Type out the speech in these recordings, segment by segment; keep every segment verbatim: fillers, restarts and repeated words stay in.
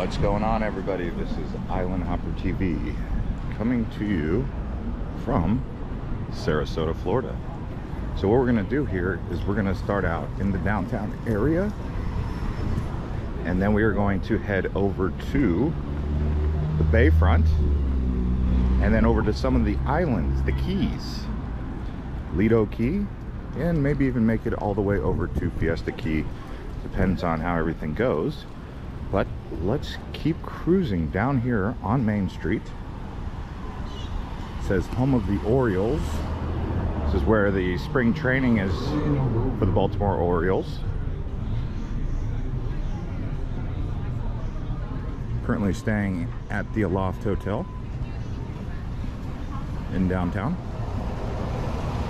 What's going on, everybody? This is Island Hopper T V coming to you from Sarasota, Florida. So what we're going to do here is we're going to start out in the downtown area, and then we are going to head over to the bayfront, and then over to some of the islands, the keys, Lido Key, and maybe even make it all the way over to Fiesta Key. Depends on how everything goes. But let's keep cruising down here on Main Street. It says home of the Orioles. This is where the spring training is for the Baltimore Orioles. Currently staying at the Aloft Hotel in downtown.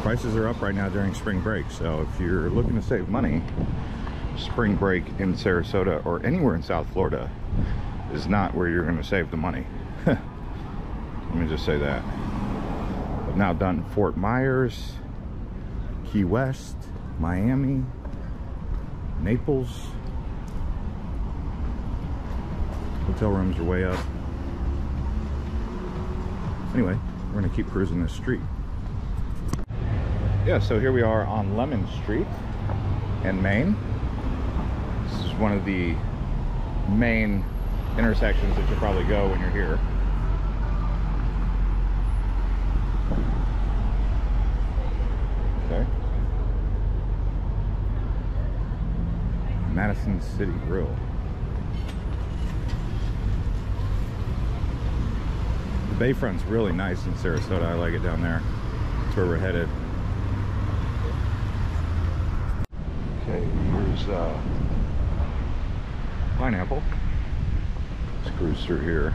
Prices are up right now during spring break, so if you're looking to save money, spring break in Sarasota or anywhere in South Florida is not where you're going to save the money. Let me just say that. I've now done Fort Myers, Key West, Miami, Naples. Hotel rooms are way up. Anyway, we're going to keep cruising this street. Yeah, so here we are on Lemon Street in Maine. This is one of the main intersections that you'll probably go when you're here. Okay. Madison City Grill. The bayfront's really nice in Sarasota. I like it down there. That's where we're headed. Okay, here's uh, Pineapple. Let's cruise through here.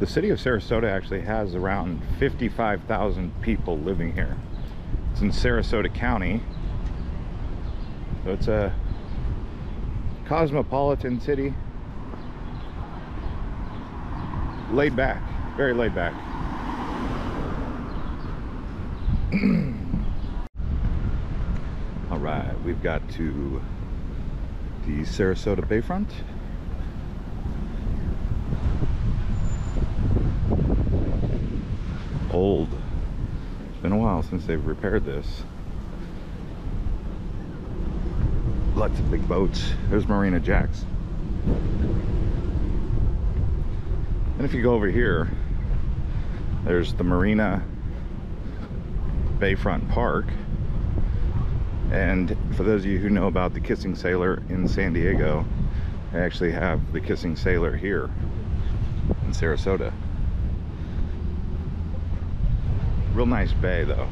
The city of Sarasota actually has around fifty-five thousand people living here. It's in Sarasota County, so it's a cosmopolitan city. Laid back, very laid back. All right, we've got to the Sarasota Bayfront. Old. It's been a while since they've repaired this. Lots of big boats. There's Marina Jacks. And if you go over here, there's the Marina Bayfront Park. And for those of you who know about the Kissing Sailor in San Diego, they actually have the Kissing Sailor here in Sarasota. Real nice bay, though.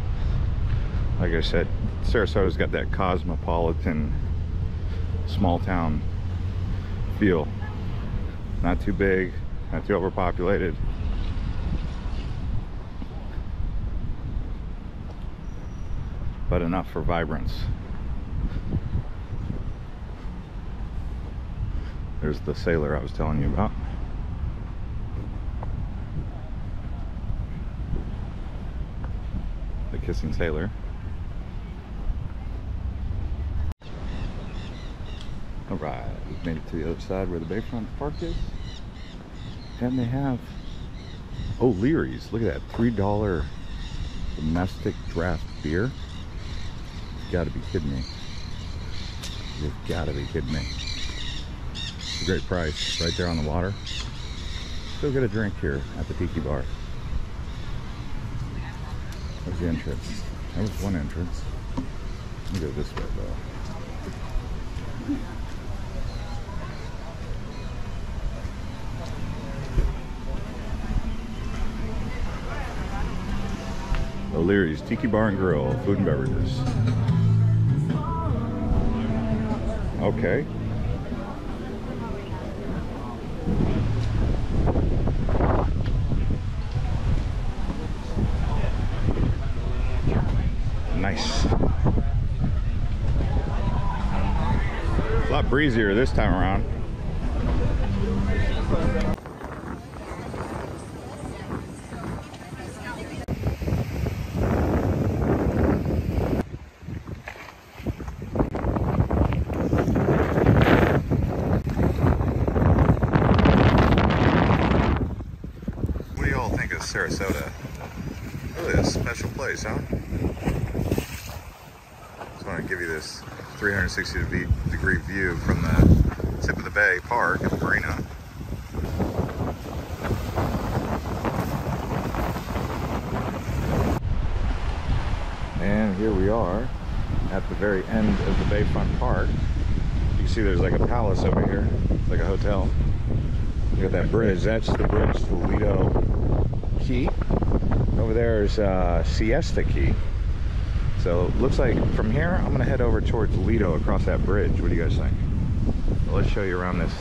Like I said, Sarasota's got that cosmopolitan, small town feel. Not too big. Not too overpopulated. But enough for vibrance. There's the sailor I was telling you about. The Kissing Sailor. Alright, we've made it to the other side where the Bayfront Park is. And they have O'Leary's. Look at that three dollar domestic draft beer. You've got to be kidding me. You've got to be kidding me. It's a great price right there on the water. Still get a drink here at the Tiki Bar. There's the entrance. That was one entrance. Let me go this way though. O'Leary's Tiki Bar and Grill, food and beverages. Okay. Nice. A lot breezier this time around. place, huh? Just want to give you this three hundred sixty degree view from the tip of the bay park at the marina. And here we are at the very end of the Bayfront Park. You can see there's like a palace over here. It's like a hotel. You got that bridge. That's the bridge to Lido Key. Over there is uh, Siesta Key. So it looks like from here, I'm gonna head over towards Lido across that bridge. What do you guys think? Well, let's show you around this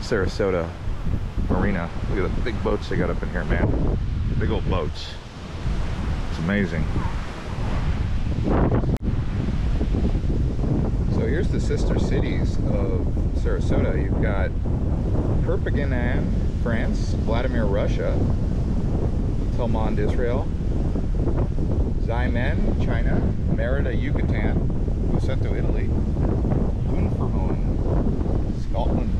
Sarasota marina. Look at the big boats they got up in here, man. Big old boats. It's amazing. So here's the sister cities of Sarasota. You've got Perpignan, France, Vladimir, Russia, Telmond, Israel, Xiamen, China, Merida, Yucatan, Museto, Italy, Dunfermline, Scotland.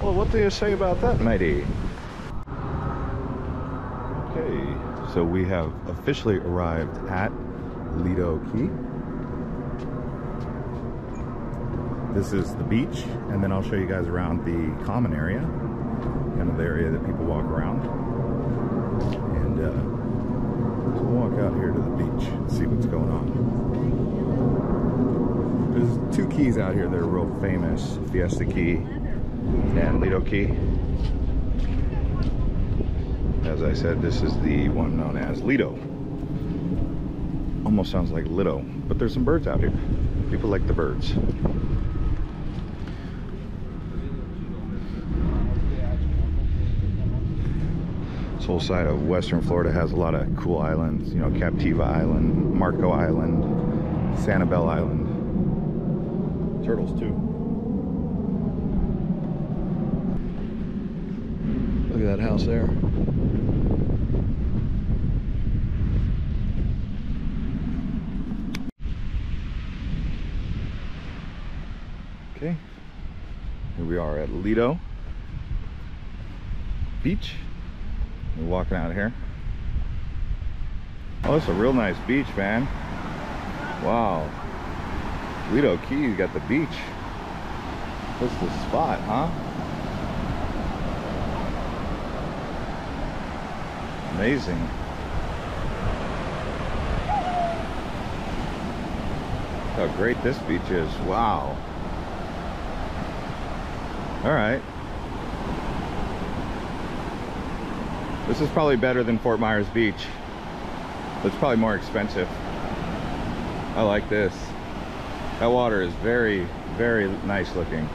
Well, what do you say about that, matey? Okay, so we have officially arrived at Lido Key. This is the beach, and then I'll show you guys around the common area, kind of the area that people walk around. And uh, we'll walk out here to the beach and see what's going on. There's two keys out here that are real famous, Fiesta Key and Lido Key. As I said, this is the one known as Lido. Almost sounds like Lido, but there's some birds out here. People like the birds. This whole side of Western Florida has a lot of cool islands, you know, Captiva Island, Marco Island, Sanibel Island. Turtles too. Look at that house there. Okay, here we are at Lido Beach. We're walking out here. Oh, it's a real nice beach, man. Wow. Lido Key's got the beach. That's the spot, huh? Amazing. Look how great this beach is. Wow. All right. This is probably better than Fort Myers Beach. It's probably more expensive. I like this. That water is very, very nice looking.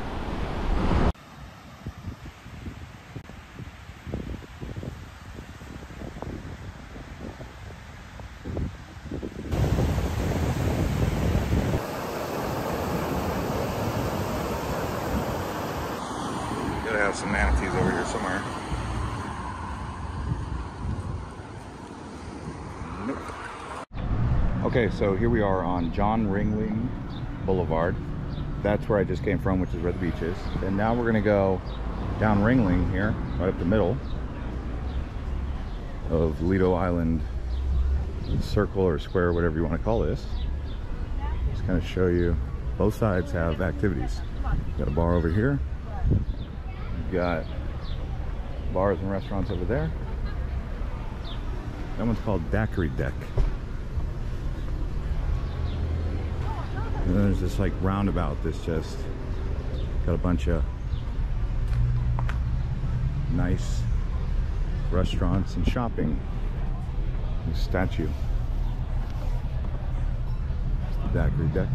Gotta have some manatees over here somewhere. Okay, so here we are on John Ringling Boulevard. That's where I just came from, which is where the beach is. And now we're gonna go down Ringling here, right up the middle of Lido Island Circle or Square, whatever you want to call this. Just kind of show you, both sides have activities. You got a bar over here. You've got bars and restaurants over there. That one's called Daiquiri Deck. And then there's this like roundabout that's just got a bunch of nice restaurants and shopping. A statue. It's the Daiquiri Deck.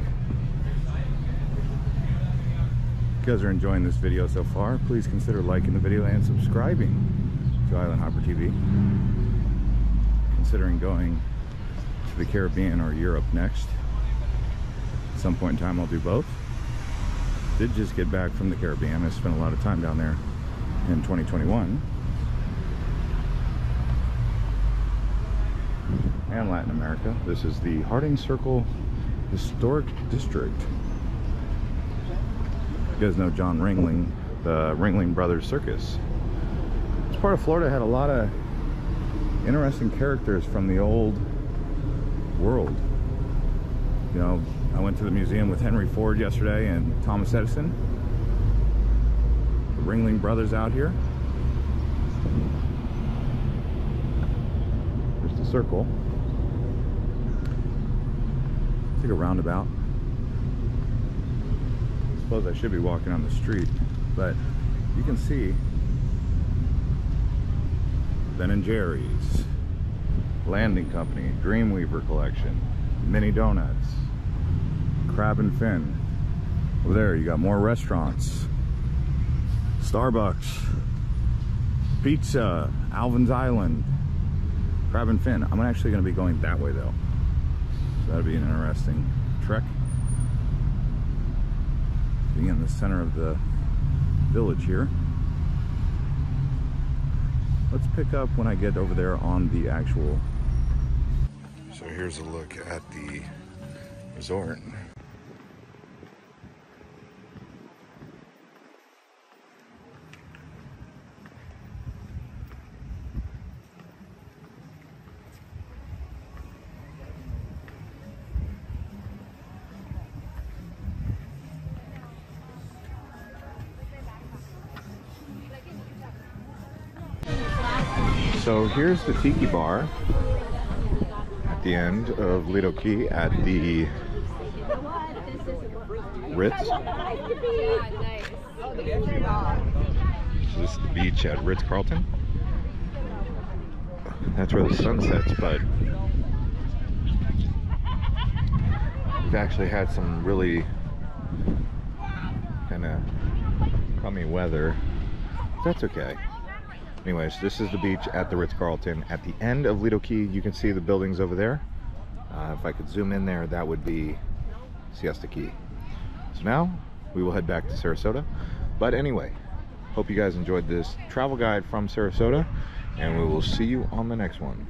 If you guys are enjoying this video so far, please consider liking the video and subscribing to Island Hopper T V. Considering going to the Caribbean or Europe next. Some point in time I'll do both. Did just get back from the Caribbean. I spent a lot of time down there in twenty twenty-one. And Latin America. This is the Harding Circle Historic District. You guys know John Ringling, the Ringling Brothers Circus. This part of Florida had a lot of interesting characters from the old world. You know, I went to the museum with Henry Ford yesterday and Thomas Edison. The Ringling Brothers out here. There's the circle. Take a roundabout. I suppose I should be walking on the street, but you can see Ben and Jerry's, Landing Company, Dreamweaver Collection, Mini Donuts, Crab and Finn. Over there you got more restaurants, Starbucks, pizza, Alvin's Island, Crab and Finn. I'm actually going to be going that way though. That'd be an interesting trek. Being in the center of the village here. Let's pick up when I get over there on the actual. So here's a look at the resort. So here's the Tiki Bar at the end of Lido Key at the Ritz. This is the beach at Ritz-Carlton. That's where the sun sets, but we've actually had some really kind of crummy weather. That's okay. Anyways, this is the beach at the Ritz-Carlton. At the end of Lido Key, you can see the buildings over there. Uh, if I could zoom in there, that would be Siesta Key. So now, we will head back to Sarasota. But anyway, hope you guys enjoyed this travel guide from Sarasota, and we will see you on the next one.